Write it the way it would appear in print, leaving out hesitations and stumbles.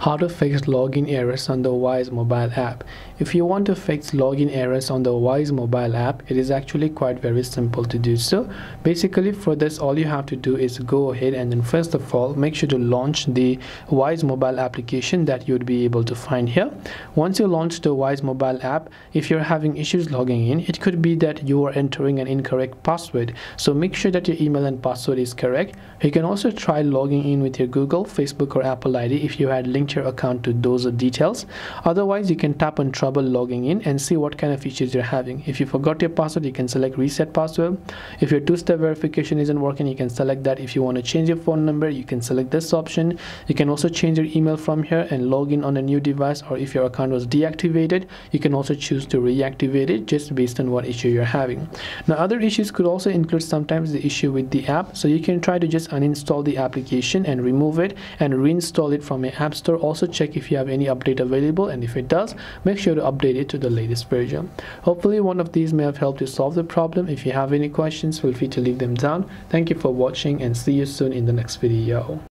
How to fix login errors on the Wise mobile app. If you want to fix login errors on the Wise mobile app, it is actually quite very simple to do so. Basically, for this, all you have to do is go ahead and then first of all make sure to launch the Wise mobile application that you would be able to find here. Once you launch the Wise mobile app, if you're having issues logging in, it could be that you are entering an incorrect password, so make sure that your email and password is correct. You can also try logging in with your Google, Facebook or Apple ID if you had linked your account to those details. Otherwise, you can tap on trouble logging in and see what kind of issues you're having. If you forgot your password, you can select reset password. If your two-step verification isn't working, you can select that. If you want to change your phone number, you can select this option. You can also change your email from here and log in on a new device, or if your account was deactivated, you can also choose to reactivate it just based on what issue you're having. Now, other issues could also include sometimes the issue with the app, so you can try to just uninstall the application and remove it and reinstall it from your App Store. Also check if you have any update available, and if it does, make sure to update it to the latest version. Hopefully one of these may have helped you solve the problem. If you have any questions, feel free to leave them down. Thank you for watching and see you soon in the next video.